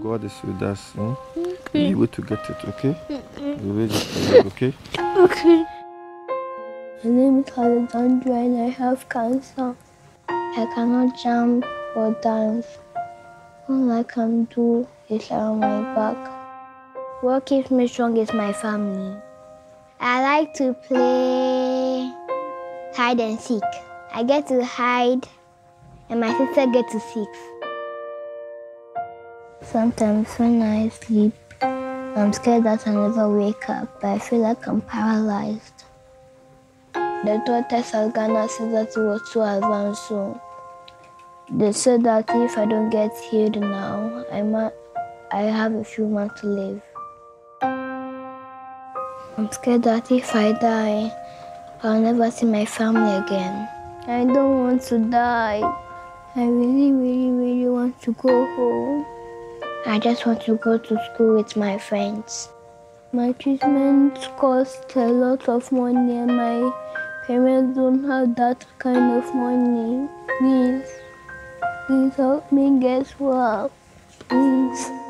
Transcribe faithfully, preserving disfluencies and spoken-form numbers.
God is with us. Hmm? Okay. Be able to get it, okay? Mm-mm. Okay? Okay. My name is Alexandra and I have cancer. I cannot jump or dance. All I can do is around my back. What keeps me strong is my family. I like to play hide and seek. I get to hide and my sister gets to seek. Sometimes when I sleep, I'm scared that I never wake up, but I feel like I'm paralyzed. The doctors at Ghana said that it was too advanced, so they said that if I don't get healed now, I might, I have a few months to live. I'm scared that if I die, I'll never see my family again. I don't want to die. I really, really, really want to go home. I just want to go to school with my friends. My treatment costs a lot of money and my parents don't have that kind of money. Please, please help me get well, please.